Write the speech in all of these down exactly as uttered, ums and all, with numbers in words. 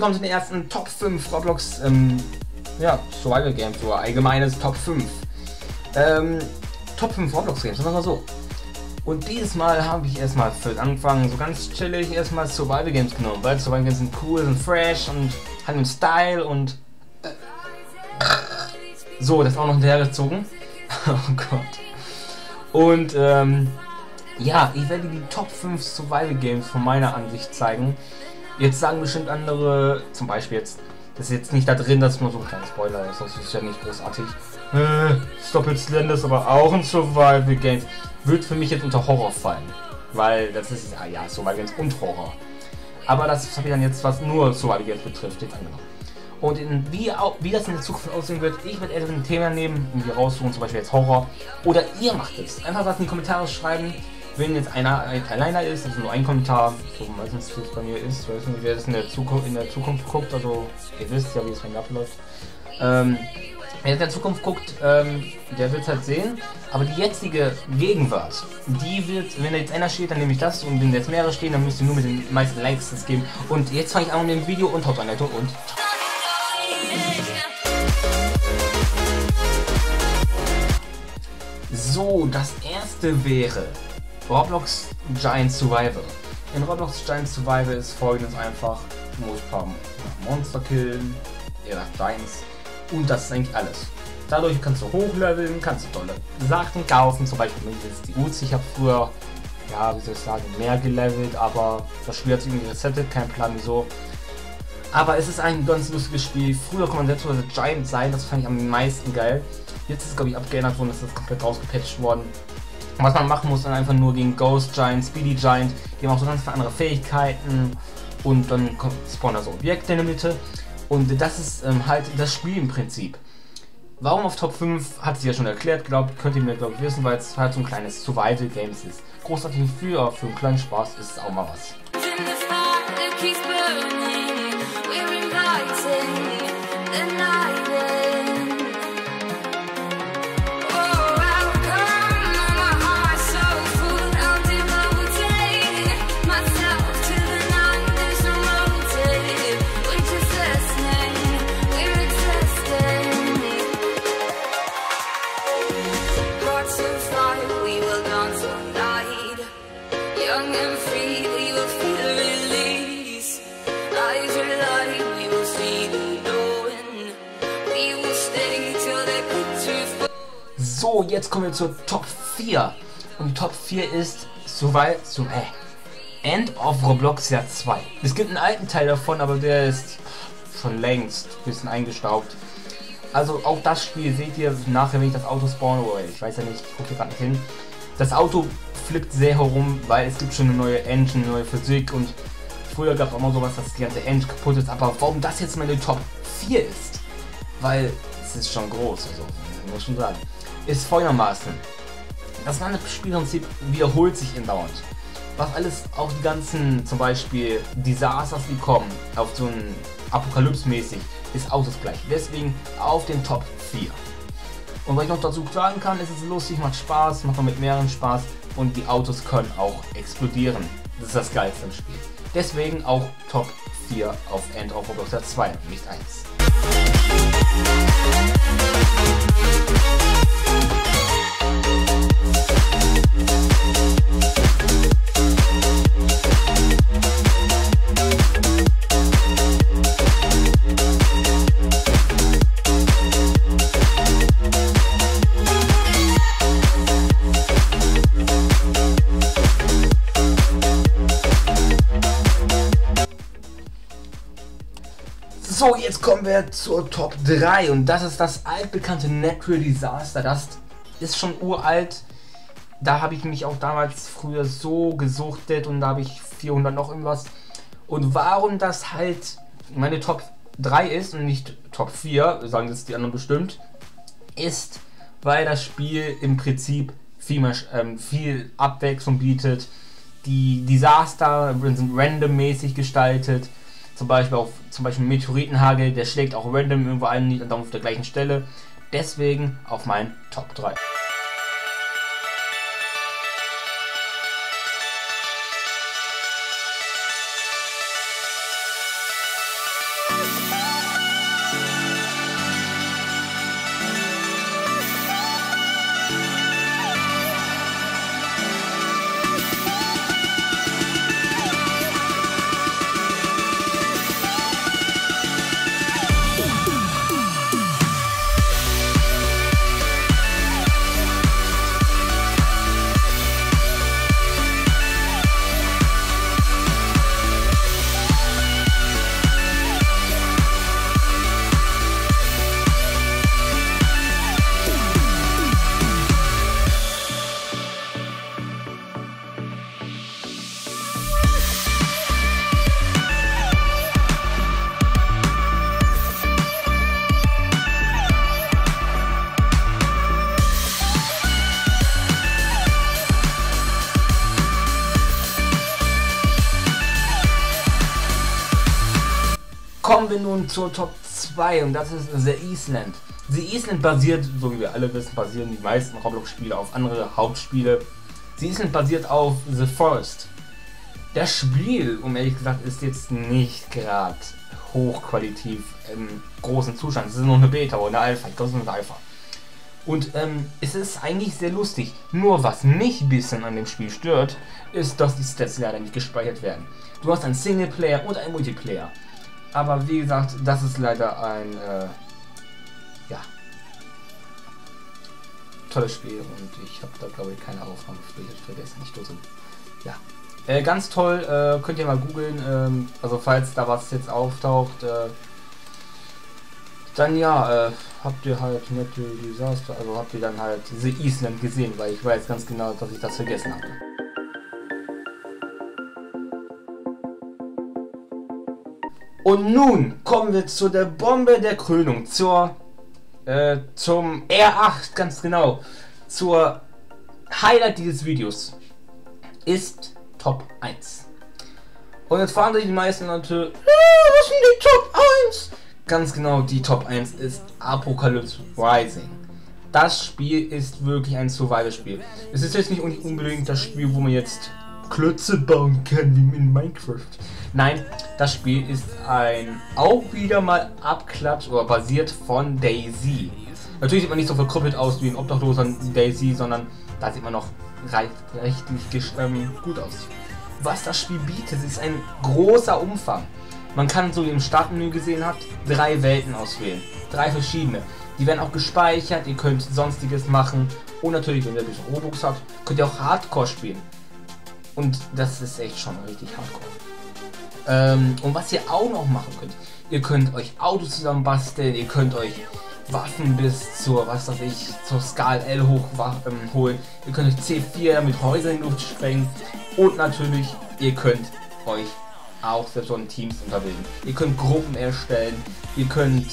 willkommen zu den ersten Top fünf Roblox ähm, ja, Survival Games, oder allgemeines Top fünf. Ähm, Top fünf Roblox Games, sagen wir mal so. Und dieses Mal habe ich erstmal für den Anfang so ganz chillig erstmal Survival Games genommen, weil Survival Games sind cool, sind fresh und haben einen Style und äh, so, das auch noch hinterhergezogen. Oh Gott. Und ähm, ja, ich werde die Top fünf Survival Games von meiner Ansicht zeigen. Jetzt sagen bestimmt andere, zum Beispiel jetzt, das ist jetzt nicht da drin, dass nur so ein kleiner Spoiler ist, das ist ja nicht großartig. Äh, Stoppel Slender ist aber auch ein Survival Games. Wird für mich jetzt unter Horror fallen, weil das ist ja, ja Survival Games und Horror. Aber das habe ich dann jetzt, was nur Survival Games betrifft, jetzt angenommen. Und in, wie, auch, wie das in der Zukunft aussehen wird, ich werde etwas ein Thema nehmen und hier raussuchen, zum Beispiel jetzt Horror. Oder ihr macht es. Einfach was in die Kommentare schreiben. Wenn jetzt einer ein alleiner ist, also nur ein Kommentar, so meistens das bei mir ist, weiß nicht, wer das in der, Zukunft, in der Zukunft guckt, also ihr wisst ja, wie es bei mir abläuft. Ähm, Wer in der Zukunft guckt, ähm, der wird es halt sehen, aber die jetzige Gegenwart, die wird, wenn da jetzt einer steht, dann nehme ich das und wenn jetzt mehrere stehen, dann müsst ihr nur mit den meisten Likes das geben. Und jetzt fange ich an mit dem Video und Hauptanleitung und... So, das erste wäre Roblox Giant Survival. In Roblox Giant Survival ist folgendes einfach, du musst ein paar Monster killen, ihr sagt Giants. Und das ist eigentlich alles. Dadurch kannst du hochleveln, kannst du tolle Sachen kaufen, zum Beispiel mit die Uzi. Ich habe früher, ja, wie soll ich sagen, mehr gelevelt, aber das Spiel hat sich irgendwie resettet, kein Plan wieso. Aber es ist ein ganz lustiges Spiel. Früher konnte man selbstverständlich Giant sein, das fand ich am meisten geil. Jetzt ist es, glaube ich, abgeändert worden, ist das komplett rausgepatcht worden. Und was man machen muss, dann einfach nur gegen Ghost Giant, Speedy Giant, die haben auch so ganz viele andere Fähigkeiten. Und dann spawnen da so Objekte in der Mitte. Und das ist ähm, halt das Spiel im Prinzip. Warum auf Top fünf, hat sie ja schon erklärt, glaubt, könnt ihr mir glaube ich wissen, weil es halt so ein kleines Survival Games ist. Großartig für, für einen kleinen Spaß ist es auch mal was. So, jetzt kommen wir zur Top vier. Und die Top vier ist Survival, so, hey, End of Robloxia zwei. Es gibt einen alten Teil davon, aber der ist schon längst ein bisschen eingestaubt. Also auch das Spiel seht ihr nachher, wenn ich das Auto spawne, oder ich weiß ja nicht, ich gucke hier gerade nicht hin. Das Auto flippt sehr herum, weil es gibt schon eine neue Engine, eine neue Physik und früher gab es auch mal sowas, dass die ganze Engine kaputt ist. Aber warum das jetzt meine Top vier ist, weil es ist schon groß, also muss ich schon sagen. Ist folgendermaßen. Das ganze Spielprinzip wiederholt sich andauernd. Was alles auch die ganzen, zum Beispiel, Disasters, die kommen, auf so ein Apokalypse-mäßig, ist auch das gleiche. Deswegen auf den Top vier. Und was ich noch dazu sagen kann, ist es lustig, macht Spaß, macht man mit mehreren Spaß und die Autos können auch explodieren. Das ist das Geilste im Spiel. Deswegen auch Top vier auf End of Robloxia zwei, nicht eins. So, jetzt kommen wir zur Top drei und das ist das altbekannte Natural Disaster. Das ist schon uralt. Da habe ich mich auch damals früher so gesuchtet und da habe ich vierhundert noch irgendwas. Und warum das halt meine Top drei ist und nicht Top vier, sagen jetzt die anderen bestimmt, ist, weil das Spiel im Prinzip viel, mehr, ähm, viel Abwechslung bietet. Die Disaster sind randommäßig gestaltet. Zum Beispiel auch zum Beispiel Meteoritenhagel, der schlägt auch random irgendwo einen nicht und dann auf der gleichen Stelle. Deswegen auf meinen Top drei. kommen wir nun zur Top zwei und das ist The Island. The Island basiert, so wie wir alle wissen, basieren die meisten Roblox-Spiele auf andere Hauptspiele. The Island basiert auf The Forest. Das Spiel, um ehrlich gesagt, ist jetzt nicht gerade hochqualitativ im großen Zustand. Es ist nur eine Beta oder eine Alpha, ich glaube es ist eine Alpha. Und ähm, es ist eigentlich sehr lustig. Nur was mich ein bisschen an dem Spiel stört, ist, dass die Stats leider nicht gespeichert werden. Du hast einen Singleplayer und einen Multiplayer. Aber wie gesagt, das ist leider ein äh, ja, tolles Spiel und ich habe da glaube ich keine Aufnahme vergessen. Nicht so. Ja. Äh, ganz toll, äh, könnt ihr mal googeln, ähm, also falls da was jetzt auftaucht, äh, dann ja, äh, habt ihr halt Natural Disaster, also habt ihr dann halt The Island gesehen, weil ich weiß ganz genau, dass ich das vergessen habe. Und nun kommen wir zu der Bombe der Krönung, zur, äh, zum R acht, ganz genau, zur Highlight dieses Videos ist Top eins. Und jetzt fragen sich die meisten Leute, ah, was sind die Top eins? Ganz genau, die Top eins ist Apocalypse Rising. Das Spiel ist wirklich ein Survival-Spiel. Es ist jetzt nicht unbedingt das Spiel, wo man jetzt Klötze bauen kann, wie in Minecraft. Nein, das Spiel ist ein auch wieder mal Abklatsch oder basiert von DayZ. Natürlich sieht man nicht so verkrüppelt aus wie ein Obdachloser in DayZ, sondern da sieht man noch recht, rechtlich ähm, gut aus. Was das Spiel bietet, ist ein großer Umfang. Man kann, so wie im Startmenü gesehen habt, drei Welten auswählen. Drei verschiedene. Die werden auch gespeichert, ihr könnt sonstiges machen. Und natürlich, wenn ihr ein bisschen Robux habt, könnt ihr auch Hardcore spielen. Und das ist echt schon richtig Hardcore. Ähm, und was ihr auch noch machen könnt, ihr könnt euch Autos zusammenbasteln, ihr könnt euch Waffen bis zur, was weiß ich, zur Skal L hoch ähm, holen. Ihr könnt euch C vier mit Häusern in die Luft sprengen. Und natürlich, ihr könnt euch auch selbst so in Teams unterbilden. Ihr könnt Gruppen erstellen. Ihr könnt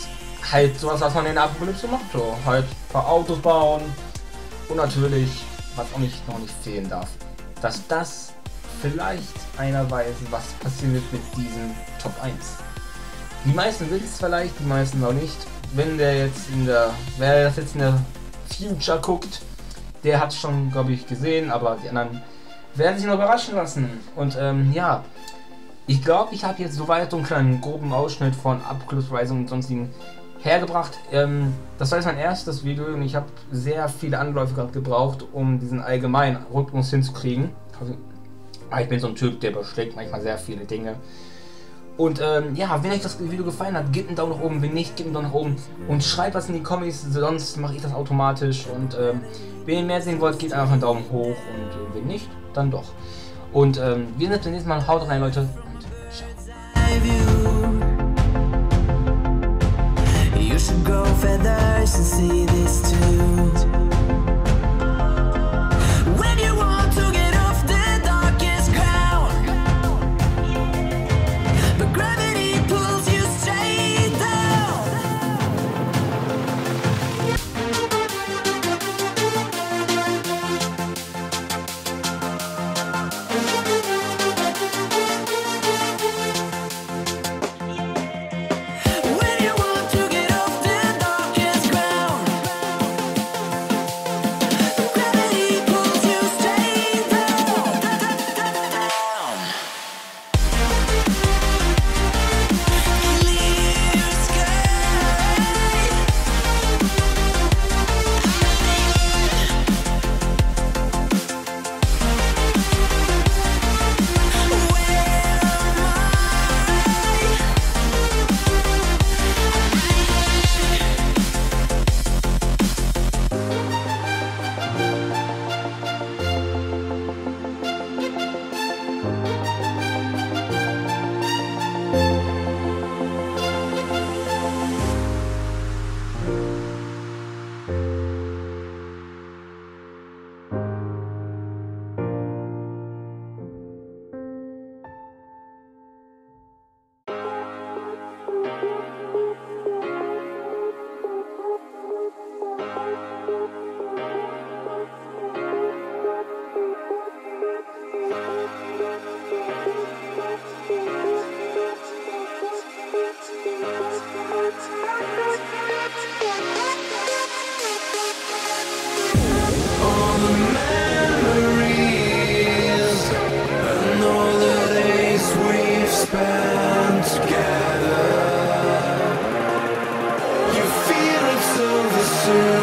halt sowas, was man in der Apokalypse macht. So halt ein paar Autos bauen. Und natürlich, was auch nicht noch nicht fehlen darf, dass das vielleicht einer weiß, was passieren wird mit diesem Top eins. Die meisten wissen es vielleicht, die meisten noch nicht. Wenn der jetzt in der, wer das jetzt in der Future guckt, der hat schon, glaube ich, gesehen, aber die anderen werden sich noch überraschen lassen. Und ähm, ja, ich glaube, ich habe jetzt soweit so einen kleinen groben Ausschnitt von Apocalypse Rising und sonstigen hergebracht. Ähm, das war jetzt mein erstes Video und ich habe sehr viele Anläufe gerade gebraucht, um diesen allgemeinen Rhythmus hinzukriegen. Also, ich bin so ein Typ, der überschlägt manchmal sehr viele Dinge. Und ähm, ja, wenn euch das Video gefallen hat, gebt einen Daumen nach oben, wenn nicht, gebt einen Daumen nach oben und schreibt was in die Comments, sonst mache ich das automatisch. Und ähm, wenn ihr mehr sehen wollt, gebt einfach einen Daumen hoch und äh, wenn nicht, dann doch. Und ähm, wir sehen uns beim nächsten Mal. Haut rein, Leute, und ciao. When you want to get off the darkest ground. Roblox.